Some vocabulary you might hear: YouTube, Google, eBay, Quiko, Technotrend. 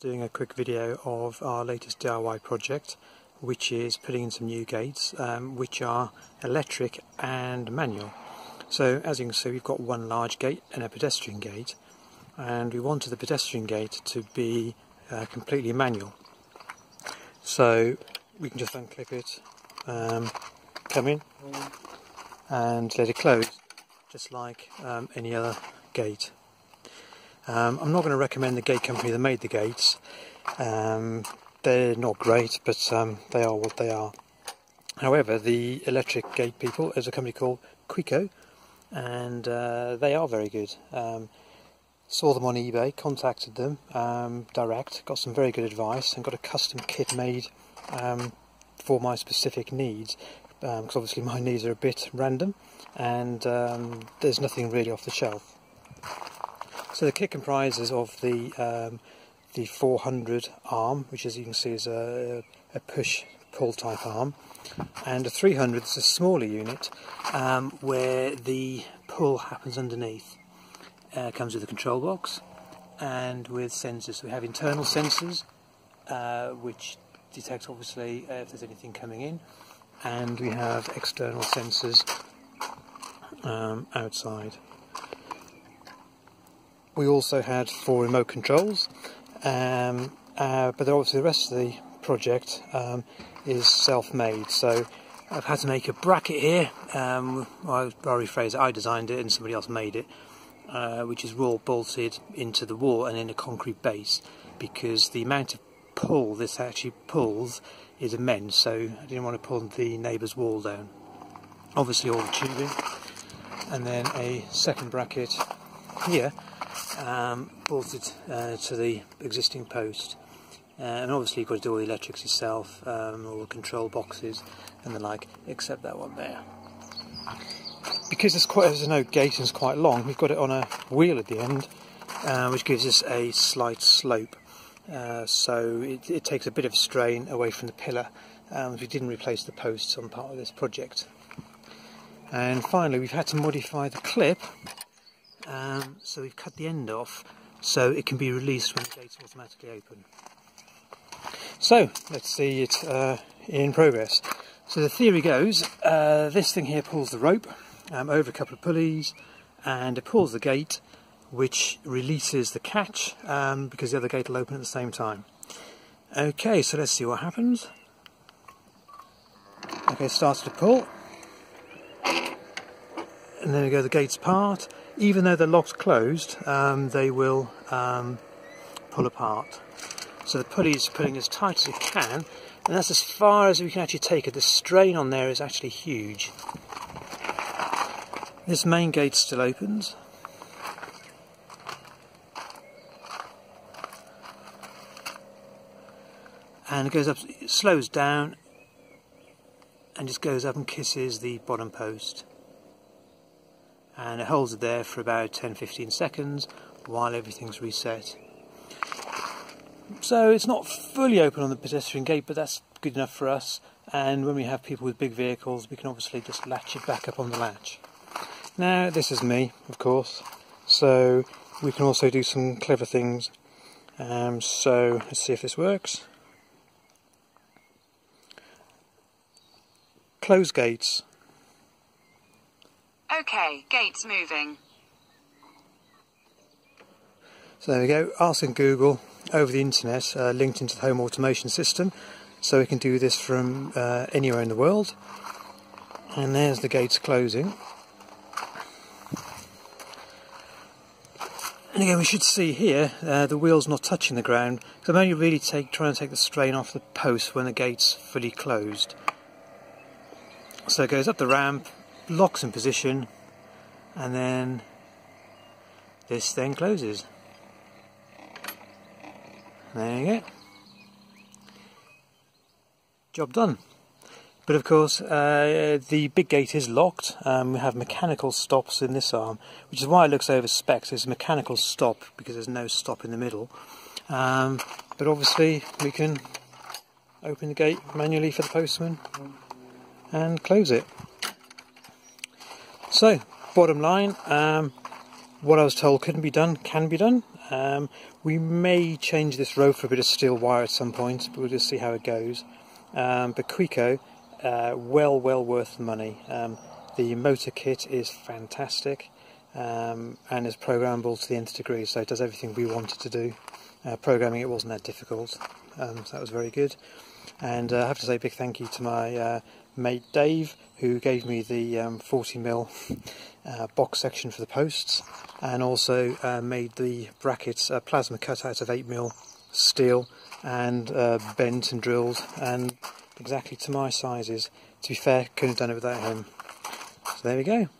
Doing a quick video of our latest DIY project, which is putting in some new gates which are electric and manual. So as you can see, we've got one large gate and a pedestrian gate, and we wanted the pedestrian gate to be completely manual. So we can just unclip it, come in and let it close, just like any other gate. I'm not going to recommend the gate company that made the gates. They're not great, but they are what they are. However, the electric gate people is a company called Quiko, and they are very good. Saw them on eBay, contacted them direct, got some very good advice, and got a custom kit made for my specific needs, because obviously my needs are a bit random, and there's nothing really off the shelf. So the kit comprises of the 400 arm, which as you can see is a push-pull type arm, and a 300 is a smaller unit where the pull happens underneath. Comes with a control box and with sensors. So we have internal sensors which detect obviously if there's anything coming in, and we have external sensors outside. We also had 4 remote controls, but obviously the rest of the project is self-made. So I've had to make a bracket here. I'll rephrase it. I designed it and somebody else made it, which is raw bolted into the wall and in a concrete base, because the amount of pull this actually pulls is immense. So I didn't want to pull the neighbour's wall down. Obviously all the tubing, and then a second bracket here. Bolted to the existing post, and obviously you've got to do all the electrics yourself, all the control boxes and the like, except that one there. Because there's no gate and it's quite long, we've got it on a wheel at the end, which gives us a slight slope, so it takes a bit of strain away from the pillar. We didn't replace the posts on part of this project. And finally, we've had to modify the clip. So we've cut the end off so it can be released when the gate's automatically open. So let's see it in progress. So the theory goes, this thing here pulls the rope over a couple of pulleys, and it pulls the gate, which releases the catch because the other gate will open at the same time. Okay, so let's see what happens. Okay, it starts to pull, and there we go, the gates part. Even though they're locked closed, they will pull apart. So the pulley's pulling as tight as it can, and that's as far as we can actually take it. The strain on there is actually huge. This main gate still opens. And it goes up, it slows down, and just goes up and kisses the bottom post. And it holds it there for about 10-15 seconds while everything's reset. So it's not fully open on the pedestrian gate, but that's good enough for us, and when we have people with big vehicles we can obviously just latch it back up on the latch. Now this is me, of course, so we can also do some clever things. So let's see if this works. Close gates. Okay, gate's moving. So there we go, asking Google over the internet, linked into the home automation system, so we can do this from anywhere in the world. And there's the gates closing. And again, we should see here, the wheel's not touching the ground, because I'm only really trying to take the strain off the post when the gate's fully closed. So it goes up the ramp, locks in position, and then this thing closes. There you go. Job done. But of course, the big gate is locked. We have mechanical stops in this arm, which is why it looks over spec. So it's a mechanical stop because there's no stop in the middle. But obviously, we can open the gate manually for the postman and close it. So, bottom line, what I was told couldn't be done can be done, We may change this road for a bit of steel wire at some point, but we'll just see how it goes. But Quiko, well worth the money. The motor kit is fantastic, and is programmable to the nth degree, so it does everything we wanted to do. Programming it wasn't that difficult, so that was very good. And I have to say a big thank you to my mate Dave, who gave me the 40mm box section for the posts, and also made the brackets plasma cut out of 8mm steel, and bent and drilled, and exactly to my sizes. To be fair, couldn't have done it without him. So there we go.